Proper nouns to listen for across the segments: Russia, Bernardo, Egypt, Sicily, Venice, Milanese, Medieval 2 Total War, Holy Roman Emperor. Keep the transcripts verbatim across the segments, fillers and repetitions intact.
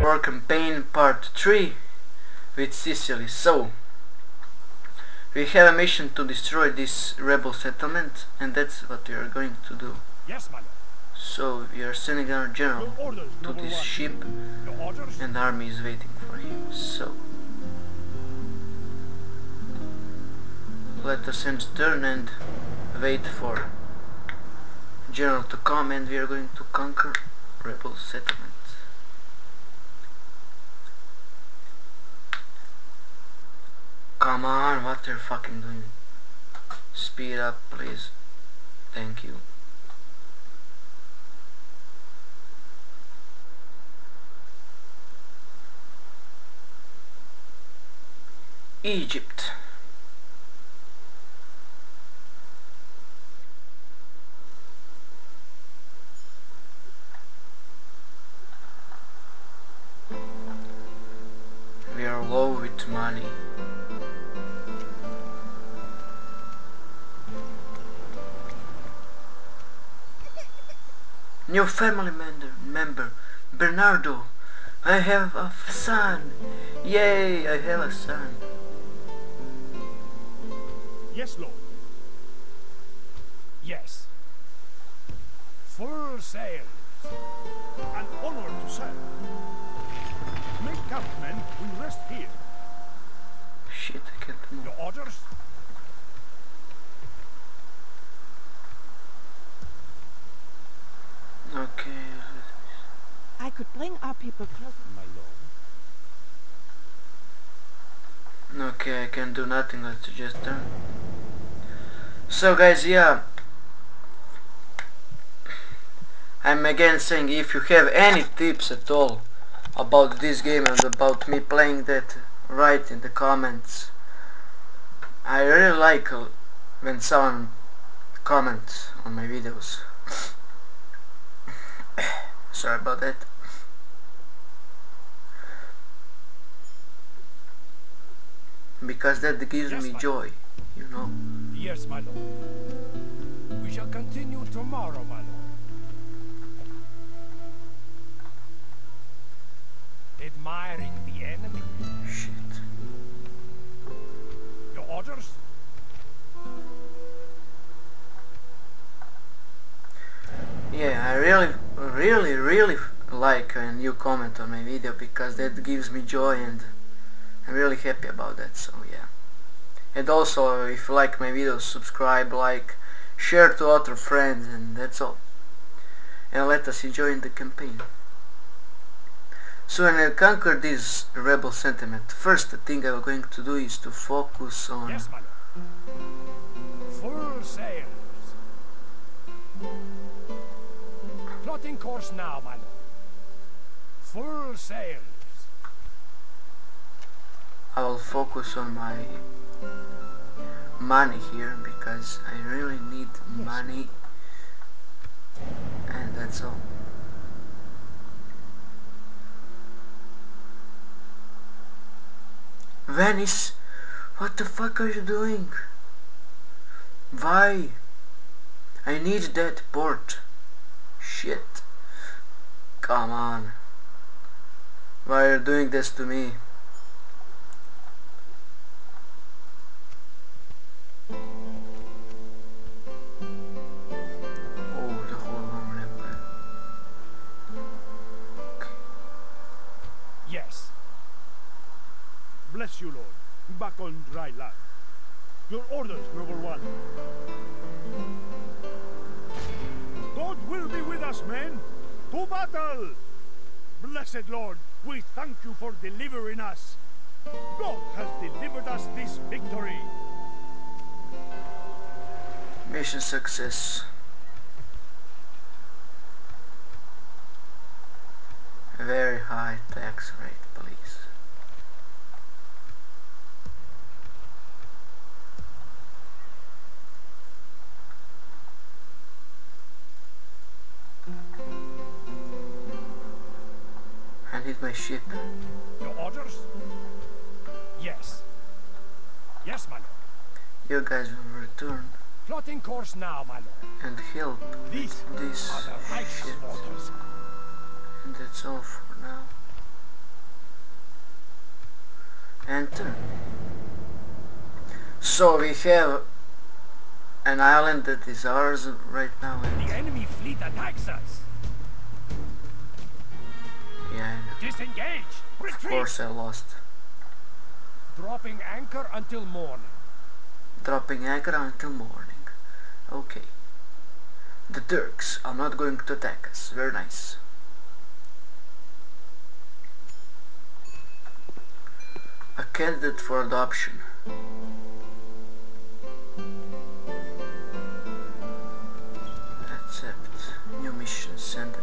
War campaign part three with Sicily. So we have a mission to destroy this rebel settlement, and that's what we are going to do. Yes, my lord. So we are sending our general orders, to this one. ship, and the army is waiting for him. So let us end turn and wait for general to come, and we are going to conquer rebel settlement. Come on, what are you fucking doing? Speed up, please. Thank you. Egypt. We are low with money. New family member, Bernardo. I have a son. Yay, I have a son. Yes, Lord. Yes. Full sail. An honor to serve. Make camp, men. We rest here. Shit, I can't move. Your orders? Okay. I could bring our people closer, my lord. Okay, I can do nothing. Let's just turn. So guys, yeah, I'm again saying, if you have any tips at all about this game and about me playing that, write in the comments. I really like when someone comments on my videos. Sorry about that. Because that gives yes, me joy, you know. Yes, my lord. We shall continue tomorrow, my lord. Admiring the enemy. Shit. Your orders? Yeah, I really, really, really like a new comment on my video, because that gives me joy, and I'm really happy about that, so yeah. And also, if you like my videos, subscribe, like, share to other friends, and that's all. And let us enjoy the campaign. So when I conquer this rebel sentiment, first thing I'm going to do is to focus on... Yes, my lord. Full sails. Plotting course now, my lord. Full sails. I will focus on my money here, because I really need money, and that's all. Venice, what the fuck are you doing? Why? I need that port. Shit. Come on. Why are you doing this to me? Bless you, Lord. Back on dry land. Your orders, number one. God will be with us, men. To battle! Blessed Lord, we thank you for delivering us. God has delivered us this victory. Mission success. Very high tax rate, please. My ship. Your orders? Yes. Yes, my lord. You guys will return. Plotting course now, my lord. And help this this are the righteous shit. Waters. And that's all for now. Enter. So we have an island that is ours right now. The enemy fleet attacks us. Yeah, I know. Disengage. Retreat. Of course I lost. Dropping anchor until morning. Dropping anchor until morning. Okay. The Turks are not going to attack us. Very nice. A candidate for adoption. Accept. New mission. Send them.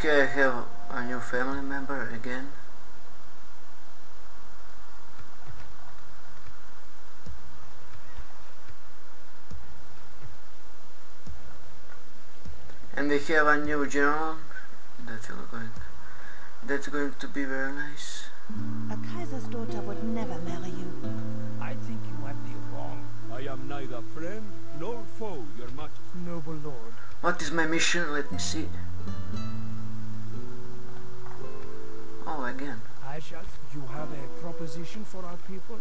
Okay, I have a new family member again. And we have a new general that's going that's going to be very nice. A Kaiser's daughter would never marry you. I think you might be wrong. I am neither friend nor foe, your much noble lord. What is my mission? Let me see. Oh, again. I shall. You have a proposition for our people?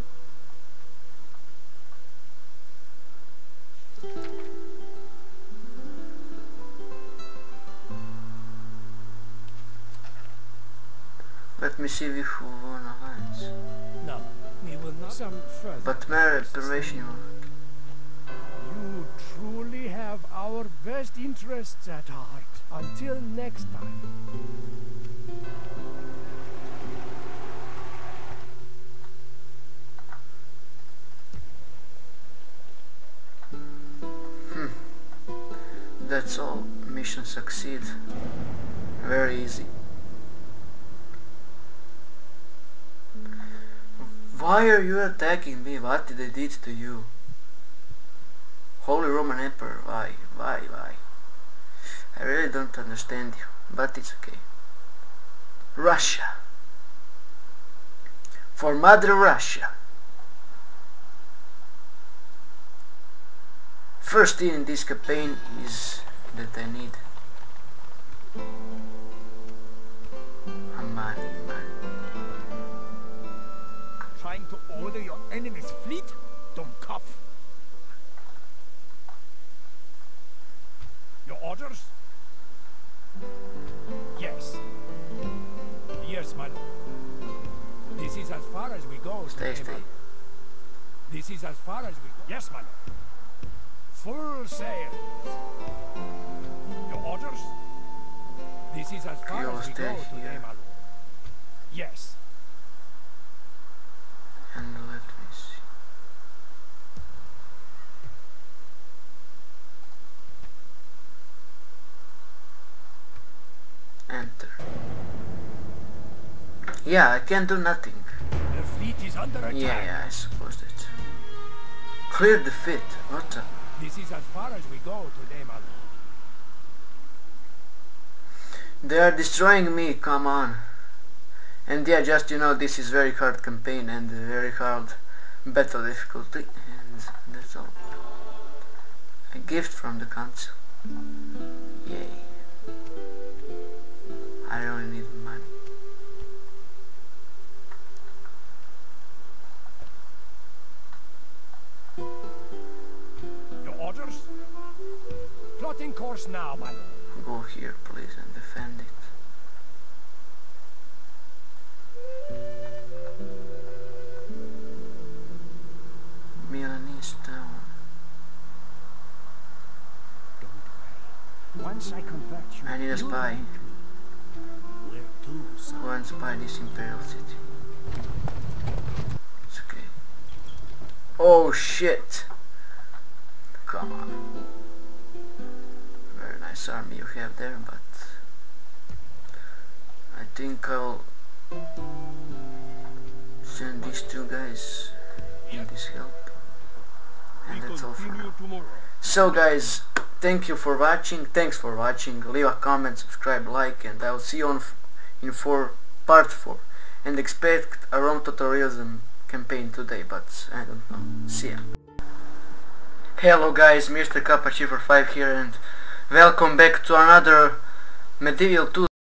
Let me see if we won alliance. No, we will not. Some further. But marriage preparation. You truly have our best interests at heart. Until next time. That's all. Mission succeed. Very easy. Why are you attacking me? What did I did to you? Holy Roman Emperor, why? Why? Why? I really don't understand you, but it's okay. Russia. For Mother Russia. First thing in this campaign is that I need money, money. Trying to order your enemy's fleet? Don't cough. Your orders? Yes. Yes, my lord. This is as far as we go. Stay, stay. This is as far as we go. Yes, my lord. Full sails. Your orders? This is as far as we go today, my lord. Yes. And let me see. Enter. Yeah, I can do nothing. The fleet is under attack. Yeah, yeah, I suppose that. Clear the fit. What the? This is as far as we go today, my lord. They are destroying me, come on. And yeah, just, you know, this is very hard campaign and very hard battle difficulty. And that's all. A gift from the council. Yay. I really need money. Orders? Plotting course now, my lord. Go here, please, and defend it. Milanese town. Don't worry. Once I convert you, I need a spy. Where to? Go and spy this imperial city. It's okay. Oh shit! Come on. Very nice army you have there, but I think I'll his help. And that's all for now. So guys, thank you for watching. Thanks for watching. Leave a comment, subscribe, like, and I'll see you on f in for part four. And expect a Rome tutorialism campaign today, but I don't know. See ya. Hello guys, Mister Kappa Chiffer five here, and welcome back to another Medieval two